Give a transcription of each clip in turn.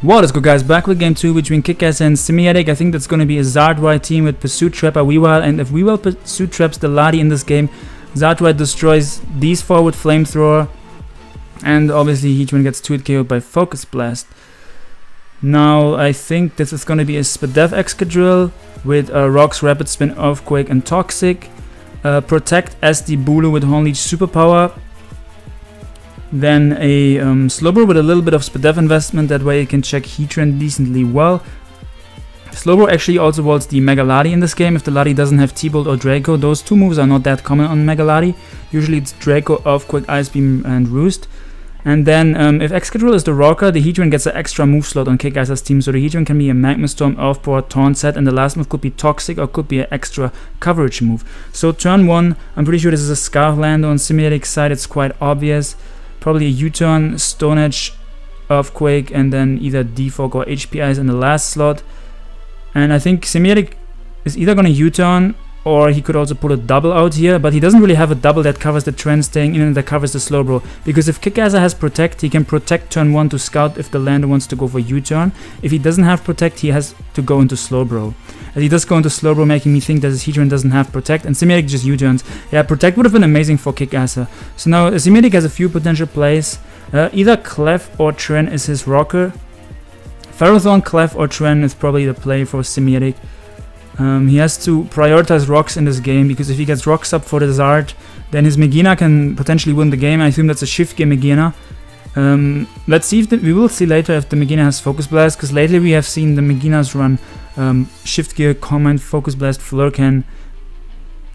What is good, guys? Back with game 2 between Kickasser and Simiatic. I think that's going to be a Zardwright team with Pursuit Trap by Weavile, and if Weavile Pursuit Traps the Lati in this game, Zardwright destroys these forward Flamethrower, and obviously Heatran gets 2-hit KO'd by Focus Blast. Now I think this is going to be a Spadef Excadrill with Rocks, Rapid Spin, Earthquake and Toxic. Protect as the Bulu with Horn Leech Superpower. Then a Slowbro with a little bit of Spadef investment, that way it can check Heatran decently well. Slowbro actually also holds the Mega Lati in this game, if the Lati doesn't have T-Bolt or Draco. Those two moves are not that common on Mega Lati. Usually it's Draco, Earthquake, Ice Beam and Roost. And then if Excadrill is the Rocker, the Heatran gets an extra move slot on Kickasser's team, so the Heatran can be a Magma Storm, Earthboard, Taunt set, and the last move could be Toxic or could be an extra coverage move. So turn 1, I'm pretty sure this is a Scarf Lando on Simiatic's side, it's quite obvious. Probably a U-turn, Stone Edge, Earthquake, and then either Defog or HPIs in the last slot. And I think Simiatic is either going to U-turn, or he could also pull a double out here, but he doesn't really have a double that covers the Tren staying in and that covers the Slowbro. Because if Kickasser has Protect, he can Protect turn 1 to scout if the Lando wants to go for U-turn. If he doesn't have Protect, he has to go into Slowbro. And he does go into Slowbro, making me think that his Heatran doesn't have Protect, and Simiatic just U-turns. Yeah, Protect would have been amazing for Kickasser. So now Simiatic has a few potential plays. Either Clef or Tren is his rocker. Ferrothorn, Clef or Tren is probably the play for Simiatic. He has to prioritize rocks in this game, because if he gets rocks up for the Zard, then his Magearna can potentially win the game. I assume that's a shift game Magearna. Let's see if we will see later if the Magearna has Focus Blast, because lately we have seen the Magearnas run Shift Gear, Comment, Focus Blast, Flurken.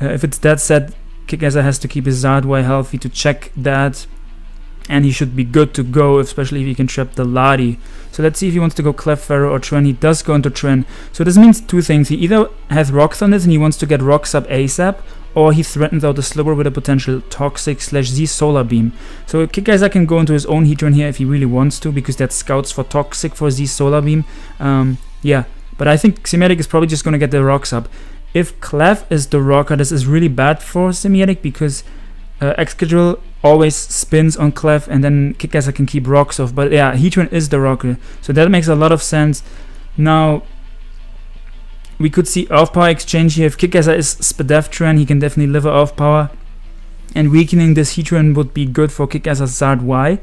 If it's that set, Kickasser has to keep his Zardwright healthy to check that, and he should be good to go, especially if he can trap the Lati. So let's see if he wants to go Clef, Ferro or Tren. He does go into Tren. So this means two things: he either has Rocks on this and he wants to get Rocks up ASAP, or he threatens out the Slowbro with a potential Toxic / Z Solar Beam. So Kickasser can go into his own Heatran here if he really wants to, because that scouts for Toxic for Z Solar Beam. Yeah, but I think Simiatic is probably just going to get the Rocks up. If Clef is the Rocker, this is really bad for Simiatic, because Excadrill always spins on Clef, and then Kickasser can keep Rocks off. But yeah, Heatran is the Rocker, so that makes a lot of sense. Now we could see Earth Power exchange here. If Kickasser is Spadef Tren, he can definitely live Earth Power, and weakening this Heatran would be good for Kickasser's Zardwai,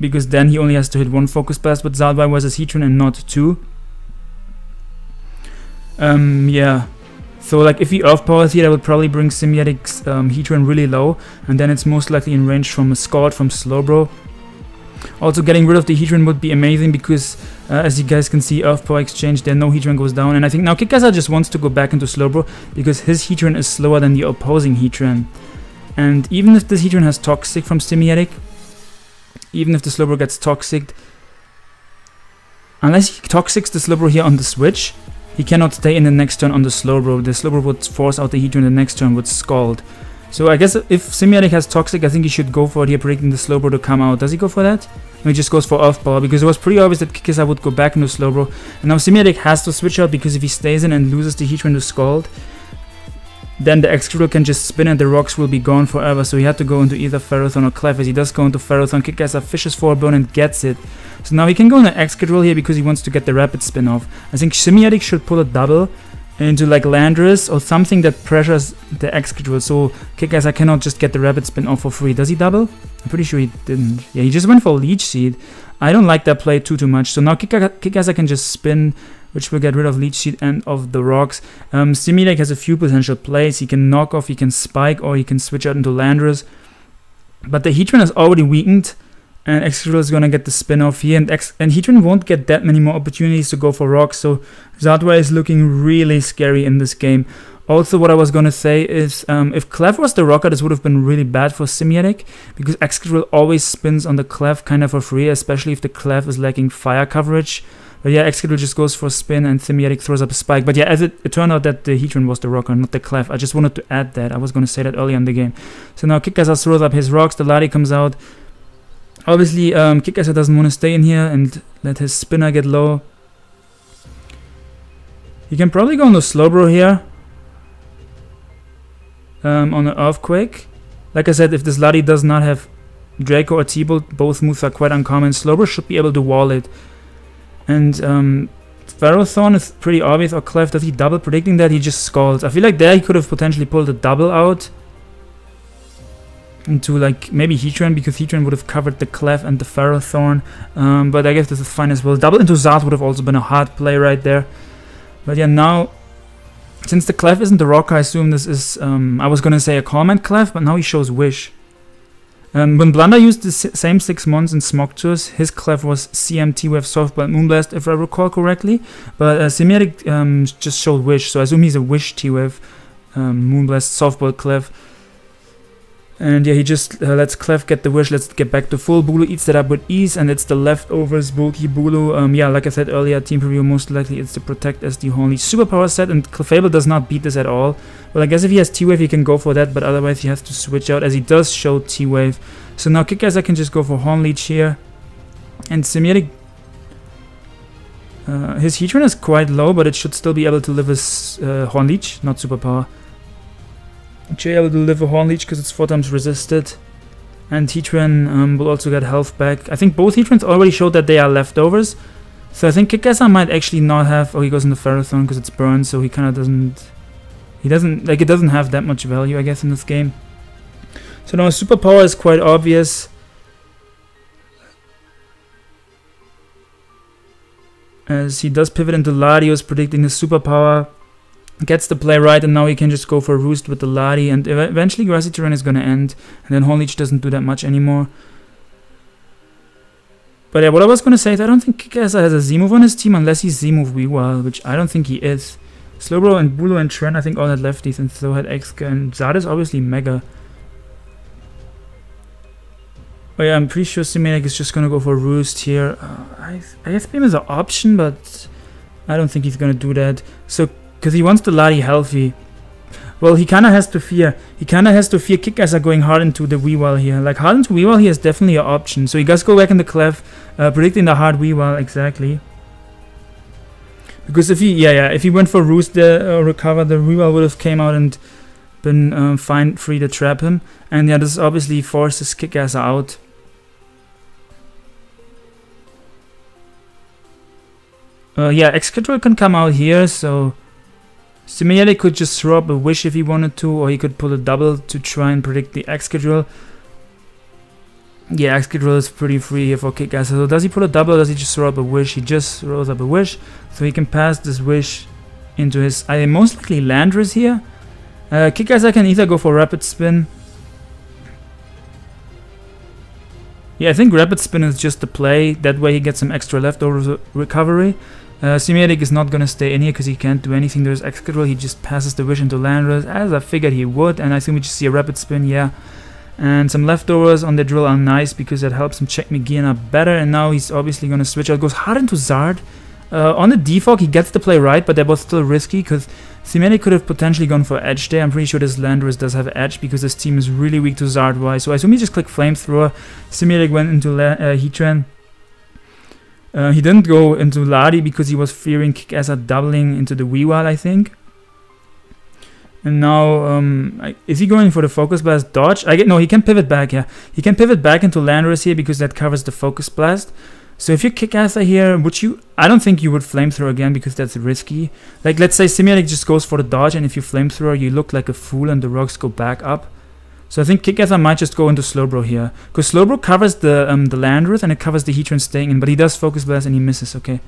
because then he only has to hit one Focus Blast with Zardwai versus Heatran and not two. Yeah. So like if he Earth Powers here, that would probably bring Simiatic's Heatran really low, and then it's most likely in range from a Scald from Slowbro. Also getting rid of the Heatran would be amazing, because as you guys can see, Earth Power exchange, then no Heatran goes down, and I think now Kickasser just wants to go back into Slowbro, because his Heatran is slower than the opposing Heatran. And even if this Heatran has Toxic from Simiatic, even if the Slowbro gets Toxic, unless he Toxics the Slowbro here on the switch, he cannot stay in the next turn on the Slowbro. The Slowbro would force out the Heatran, the next turn would Scald. So I guess if Simiatic has Toxic, I think he should go for it here, predicting the Slowbro to come out. Does he go for that? No, he just goes for Earth Power, because it was pretty obvious that Kickasser would go back into Slowbro. And now Simiatic has to switch out, because if he stays in and loses the Heatran to Scald, then the Excadrill can just spin and the Rocks will be gone forever. So he had to go into either Ferrothorn or Clef. As he does go into Ferrothorn, Kickasser fishes for a burn and gets it. So now he can go into Excadrill here, because he wants to get the Rapid Spin off. I think Simiatic should pull a double into like Landorus or something that pressures the Excadrill, so Kickasser cannot just get the Rapid Spin off for free. Does he double? I'm pretty sure he didn't. Yeah, he just went for Leech Seed. I don't like that play too much. So now Kickasser can just spin, which will get rid of Leech Seed and of the Rocks. Simiatic has a few potential plays. He can knock off, he can spike, or he can switch out into Landorus. But the Heatran is already weakened, and Excadrill is gonna get the spin off here, and Heatran won't get that many more opportunities to go for Rocks. So Zardwright is looking really scary in this game. Also, what I was gonna say is, if Clef was the Rocker, this would have been really bad for Simiatic, because Excadrill always spins on the Clef kind of for free, especially if the Clef is lacking fire coverage. But yeah, Excadrill just goes for a spin and Simiatic throws up a spike. But yeah, as it turned out that the Heatran was the Rocker, not the Clef. I just wanted to add that. I was going to say that earlier in the game. So now Kickasser throws up his Rocks, the Lati comes out. Obviously, Kickasser doesn't want to stay in here and let his spinner get low. He can probably go on the Slowbro here. On the Earthquake. Like I said, if this Lati does not have Draco or T-Bolt, both moves are quite uncommon. Slowbro should be able to wall it. And Ferrothorn is pretty obvious. Or Clef, does he double? Predicting that, he just scalds. I feel like there he could have potentially pulled a double out into like maybe Heatran, because Heatran would have covered the Clef and the Ferrothorn. But I guess this is fine as well. Double into Zard would have also been a hard play right there. But yeah, now, since the Clef isn't the rock, I assume this is, I was gonna say a Comment Clef, but now he shows Wish. When Blunder used the same 6 months in Smogtours, his Clef was CMT with Softball Moonblast, if I recall correctly. But Simiatic just showed Wish, so I assume he's a Wish T-Wave, Moonblast, Softball Clef. And yeah, he just lets Clef get the wish, let's get back to full. Bulu eats that up with ease, and it's the leftovers, bulky Bulu. Yeah, like I said earlier, team preview, most likely it's the Protect as the only superpower set, and Clefable does not beat this at all. Well, I guess if he has T-Wave, he can go for that, but otherwise he has to switch out, as he does show T-Wave. So now Kickasser can just go for Hornleech here. And Simiatic, his Heatran is quite low, but it should still be able to live his Hornleech, not superpower. Jay will deliver Hornleech because it's 4 times resisted, and Heatran will also get health back. I think both Heatrans already showed that they are leftovers, so I think Kickasser might actually not have. Oh, he goes into Ferrothorn because it's burned, so he kind of doesn't. He doesn't like it. Doesn't have that much value, I guess, in this game. So now his superpower is quite obvious, as he does pivot into Latias, predicting his superpower. Gets the play right, and now he can just go for a Roost with the Lati, and eventually Grassy Terrain is going to end, and then Hornleech doesn't do that much anymore. But yeah, what I was going to say is I don't think Kickasser has a Z-move on his team unless he's Z-move Weavile, which I don't think he is. Slowbro and Bulu and Tren, I think, all had lefties, and so had Exca, and Zard is obviously Mega. But yeah, I'm pretty sure Simiatic is just going to go for a Roost here. I guess Beam is an option, but I don't think he's going to do that. So, because he wants the Lati healthy. Well, he kind of has to fear. He kind of has to fear Kickasser going hard into the Weavile here. Like, hard into Weavile here is definitely an option. So he does go back in the Clef, predicting the hard Weavile, exactly. Because if he, if he went for Roost there, recover, the Weavile would have came out and been fine, free to trap him. And yeah, this obviously forces Kickasser out. Yeah, Excadrill can come out here, so Simiatic could just throw up a Wish if he wanted to, or he could pull a double to try and predict the Excadrill. Yeah, Excadrill is pretty free here for Kickasser. So does he pull a double or does he just throw up a Wish? He just throws up a Wish, so he can pass this Wish into his, I most likely Landorus here. Kickasser can either go for Rapid Spin. Yeah, I think Rapid Spin is just the play, that way he gets some extra leftover recovery. Simiatic is not gonna stay in here because he can't do anything. There's Excadrill, he just passes the wish into Landorus, as I figured he would, and I assume we just see a Rapid Spin, yeah. And some leftovers on the drill are nice because that helps him check Magearna better, and now he's obviously gonna switch out. Goes hard into Zard. On the defog, he gets the play right, but that was still risky because Simiatic could have potentially gone for Edge there. I'm pretty sure this Landorus does have Edge because his team is really weak to Zardwright, so I assume he just clicked Flamethrower. Simiatic went into Heatran. He didn't go into Lati because he was fearing Kickasser doubling into the Weavile, I think. And now, is he going for the Focus Blast dodge? No, he can pivot back, yeah. He can pivot back into Landorus here because that covers the Focus Blast. So if you Kickasser here, would you? I don't think you would Flamethrower again because that's risky. Like, let's say Simiatic just goes for the dodge, and if you Flamethrower, you look like a fool and the rocks go back up. So I think Kickasser might just go into Slowbro here, because Slowbro covers the Landorus and it covers the Heatran staying in, but he does Focus Blast and he misses, okay.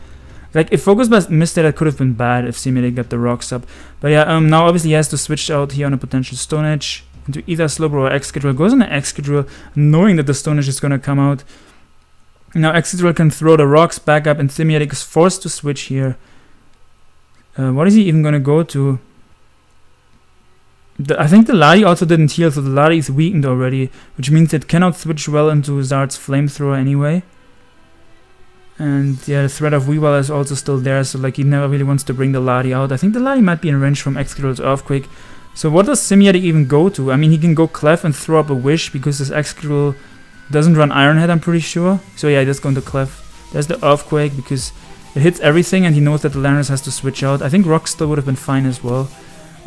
Like, if Focus Blast missed there, that could have been bad if Simiatic got the rocks up. But yeah, now obviously he has to switch out here on a potential Stone Edge into either Slowbro or Excadrill. Goes into Excadrill, knowing that the Stone Edge is going to come out. Now Excadrill can throw the rocks back up and Simiatic is forced to switch here. What is he even going to go to? I think the Lati also didn't heal, so the Lati is weakened already, which means it cannot switch well into Zard's Flamethrower anyway. And yeah, the threat of Weavile is also still there, so like he never really wants to bring the Lati out. I think the Lati might be in range from Excadrill's Earthquake. So what does Simiatic even go to? I mean, he can go Clef and throw up a Wish, because this Excadrill doesn't run Iron Head, I'm pretty sure. So yeah, he does go into Clef. There's the Earthquake, because it hits everything and he knows that the Landorus has to switch out. I think Rock still would have been fine as well.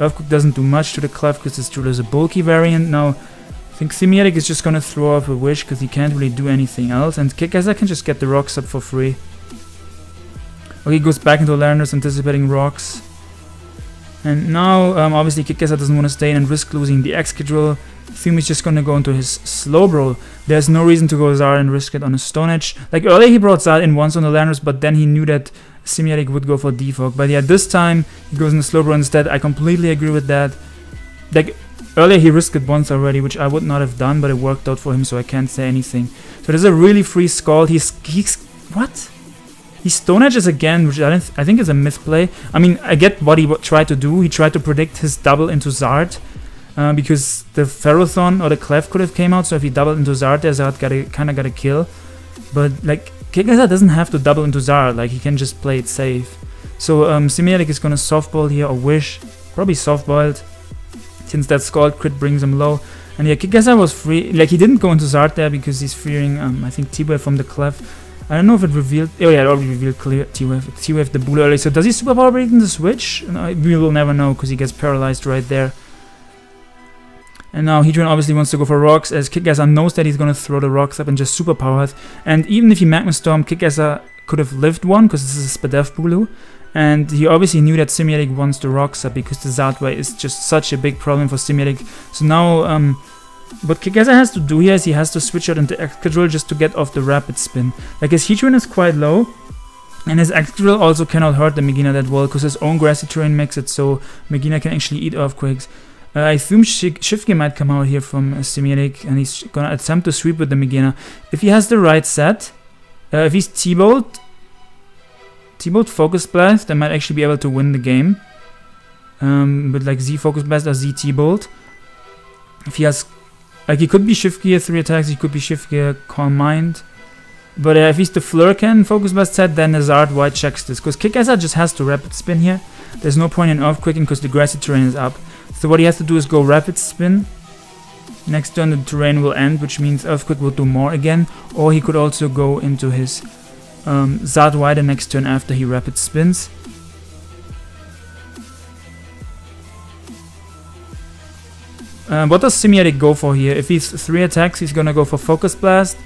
Earthquake doesn't do much to the Clef because it's true there's a bulky variant. Now think Simiatic is just gonna throw off a wish because he can't really do anything else, and Kickasser can just get the rocks up for free. Okay, he goes back into Landorus anticipating rocks. And now, obviously Kickasser doesn't want to stay in and risk losing the Excadrill. Fumi's just gonna go into his Slowbro. There's no reason to go Zard and risk it on a Stone Edge. Like earlier he brought Zard in once on the Landorus, but then he knew that Simiatic would go for Defog. But yeah, this time he goes in the Slowbro instead. I completely agree with that. Like, earlier he risked it once already, which I would not have done, but it worked out for him, so I can't say anything. So there's a really free Scald. He's what? He Stone Edges again, which I think is a misplay. I mean, I get what he tried to do. He tried to predict his double into Zard, because the Ferrothorn or the Clef could have came out, so if he doubled into Zard there, Zard kinda got a kill. But like, Kickasser doesn't have to double into Zard, like he can just play it safe. So Simiatic is gonna softball here, or wish, probably softballed, since that Scald crit brings him low. And yeah, Kickasser was free, like he didn't go into Zard there because he's fearing, I think, T-Wave from the Clef. I don't know if it revealed, oh yeah, it already revealed clear T-Wave the Bulu early, so does he superpower break in the switch? No, we will never know because he gets paralyzed right there. And now Heatran obviously wants to go for rocks, as Kickasser knows that he's gonna throw the rocks up and just superpower it. And even if he Magma Storm, Kickasser could have lived one, because this is a Spadef Bulu. And he obviously knew that Simiatic wants the rocks up because the Zardwright is just such a big problem for Simiatic. So now, what Kickasser has to do here is he has to switch out into Excadrill just to get off the Rapid Spin. Like, his Heatran is quite low, and his Excadrill also cannot hurt the Magearna that well, because his own Grassy Terrain makes it so Magearna can actually eat Earthquakes. I assume Shift Gear might come out here from Simiatic, and he's gonna attempt to sweep with the Magearna. If he has the right set, if he's T-Bolt Focus Blast, they might actually be able to win the game. But like Z Focus Blast or Z T-Bolt. If he has, like, he could be Shift Gear 3 attacks, he could be Shift Gear Calm Mind. But if he's the Flurricane Focus Blast set, then the Zardwright checks this, because Kickasser just has to Rapid Spin here. There's no point in Earthquaking because the Grassy Terrain is up. So what he has to do is go Rapid Spin. Next turn the Terrain will end, which means Earthquake will do more again. Or he could also go into his Zardwright the next turn after he Rapid Spins. What does Simiatic go for here? If he's 3 attacks, he's gonna go for Focus Blast.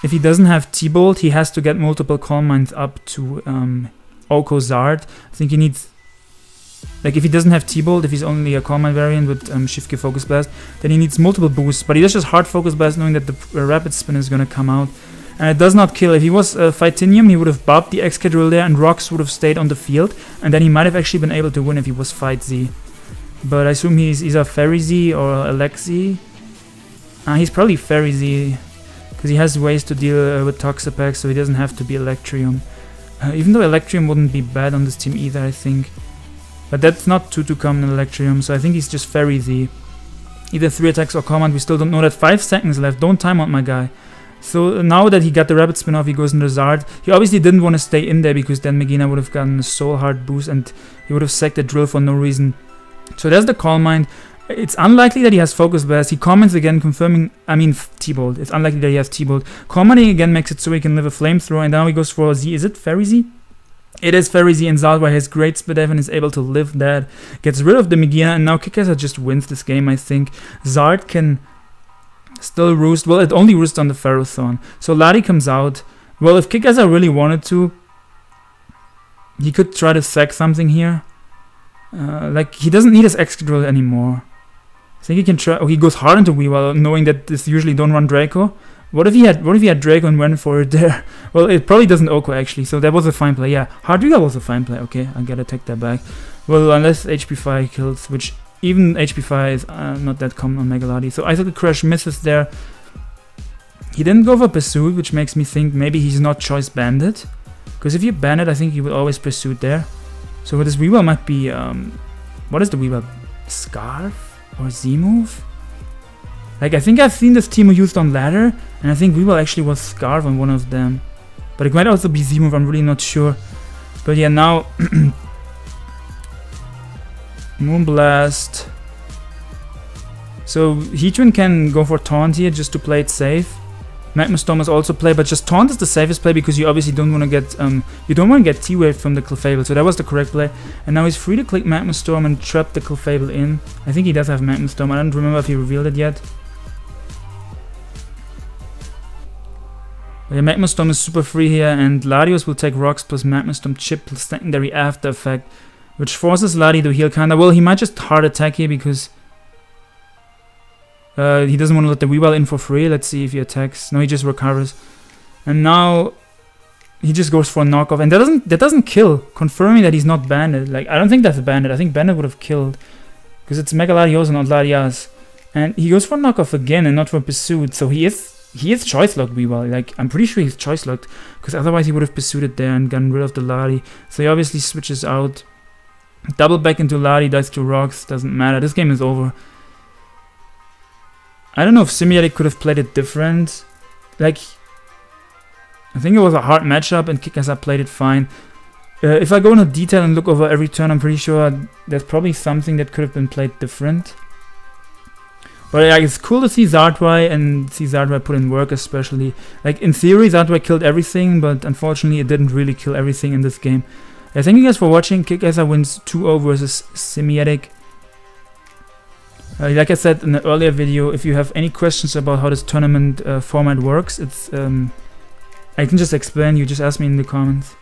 If he doesn't have T-Bolt, he has to get multiple Calm Minds up to Oko Zard. I think he needs, like, if he doesn't have T-Bolt, if he's only a Calm Mind variant with Shift Gear Focus Blast, then he needs multiple boosts. But he does just hard Focus Blast knowing that the Rapid Spin is gonna come out. And it does not kill. If he was Phytanium, he would have bopped the Excadrill there and rocks would have stayed on the field. And then he might have actually been able to win if he was Fight Z. But I assume he's either Fairy Z or Alexi. He's probably Fairy Z, because he has ways to deal with Toxapex, so he doesn't have to be Electrium. Even though Electrium wouldn't be bad on this team either, I think. But that's not too common in Electrium, so I think he's just Fairy Z. Either 3 attacks or Command, we still don't know that. 5 seconds left, don't time out my guy. So now that he got the Rapid Spin off, he goes into Zard. He obviously didn't want to stay in there, because then Magearna would have gotten a Soul Heart boost and he would have sacked the Drill for no reason. So there's the Calm Mind. It's unlikely that he has Focus Blast. He comments again, confirming, T-Bolt. It's unlikely that he has T-Bolt. Commenting again makes it so he can live a Flamethrower, and now he goes for Z. Is it Fairy Z? It is Fairy Z, and Zardwright has Great Spadef and is able to live that. Gets rid of the Magearna, and now Kickasser just wins this game, I think. Zard can still roost. Well, it only roosts on the Ferrothorn. So Lati comes out. Well, if Kickasser really wanted to, he could try to sack something here. Like, he doesn't need his Excadrill anymore. I think he can try. Oh, he goes hard into Weavile, knowing that this usually don't run Draco. What if he had Draco and went for it there? Well, it probably doesn't Oko actually, so that was a fine play. Yeah, Hardriga was a fine play. Okay, I gotta take that back. Well, unless HP Fire kills, which even HP Fire is not that common on Mega Lati. So I think the Crash misses there. He didn't go for Pursuit, which makes me think maybe he's not Choice Bandit, because if you ban it, I think he will always Pursue there. So this Weavile might be, what is the Weavile? Scarf? Or Z-move? Like, I think I've seen this team used on ladder, and I think Weavile actually was Scarf on one of them. But it might also be Z-move, I'm really not sure. But yeah, now, Moonblast. So Heatran can go for Taunt here just to play it safe. Magma Storm is also play, but just Taunt is the safest play because you obviously don't want to get T-Wave from the Clefable, so that was the correct play. And now he's free to click Magma Storm and trap the Clefable in. I think he does have Magma Storm. I don't remember if he revealed it yet. But yeah, Magma Storm is super free here, and Latias will take Rocks plus Magma Storm Chip plus secondary After Effect, which forces Lati to heal kinda. Well, he might just hard attack here because he doesn't want to let the Weavile in for free. Let's see if he attacks. No, he just recovers. And now he just goes for a knockoff. And that doesn't kill, confirming that he's not banded. Like, I don't think that's banded. I think banded would have killed. Because it's Mega Latios and not Latias. And he goes for a knockoff again and not for pursuit. So he is choice locked Weavile. Like, I'm pretty sure he's choice locked. Because otherwise he would have pursued it there and gotten rid of the Lati. So he obviously switches out. Double back into Lati, dies to Rocks, doesn't matter. This game is over. I don't know if Simiatic could have played it different. Like, I think it was a hard matchup and Kickasser played it fine. If I go into detail and look over every turn, I'm pretty sure there's probably something that could have been played different. But like, it's cool to see Zardwright and see Zardwright put in work, especially. Like, in theory, Zardwright killed everything, but unfortunately, it didn't really kill everything in this game. Thank you guys for watching. Kickasser wins 2-0 versus Simiatic. Like I said in the earlier video, if you have any questions about how this tournament format works, it's I can just explain. You just ask me in the comments.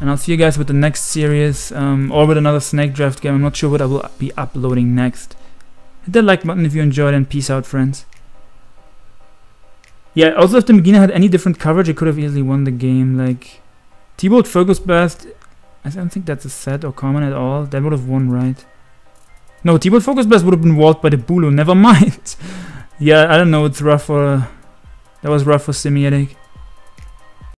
And I'll see you guys with the next series or with another snake draft game. I'm not sure what I will be uploading next. Hit that like button if you enjoyed and peace out, friends. Yeah, also if the Magearna had any different coverage, it could have easily won the game. Like, T-Bolt Focus Burst, I don't think that's a set or common at all. That would have won, right? No, T-Bolt Focus Burst would have been walled by the Bulu, never mind. Yeah, I don't know, it's rough for... that was rough for Simiatic.